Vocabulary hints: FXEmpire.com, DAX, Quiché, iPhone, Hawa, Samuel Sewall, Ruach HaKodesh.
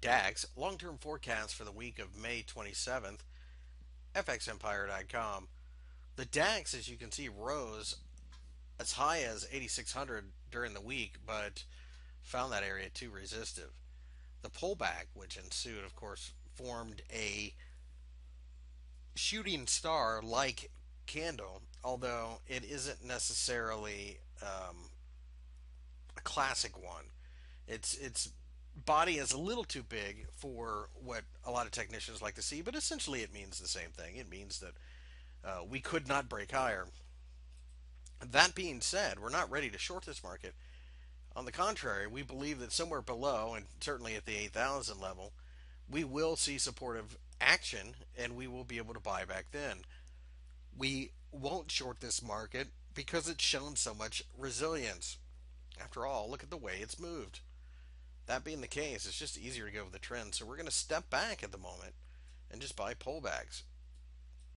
DAX, long-term forecast for the week of May 27th, FXEmpire.com. The DAX, as you can see, rose as high as 8,600 during the week, but found that area too resistive. The pullback, which ensued, of course, formed a shooting star-like candle, although it isn't necessarily a classic one. Its body is a little too big for what a lot of technicians like to see, but essentially it means the same thing. It means that we could not break higher. That being said, we're not ready to short this market. On the contrary, we believe that somewhere below, and certainly at the 8,000 level, we will see supportive action and we will be able to buy back then. We won't short this market because it's shown so much resilience. After all, look at the way it's moved. That being the case, it's just easier to go with the trend, so we're going to step back at the moment and just buy pullbacks.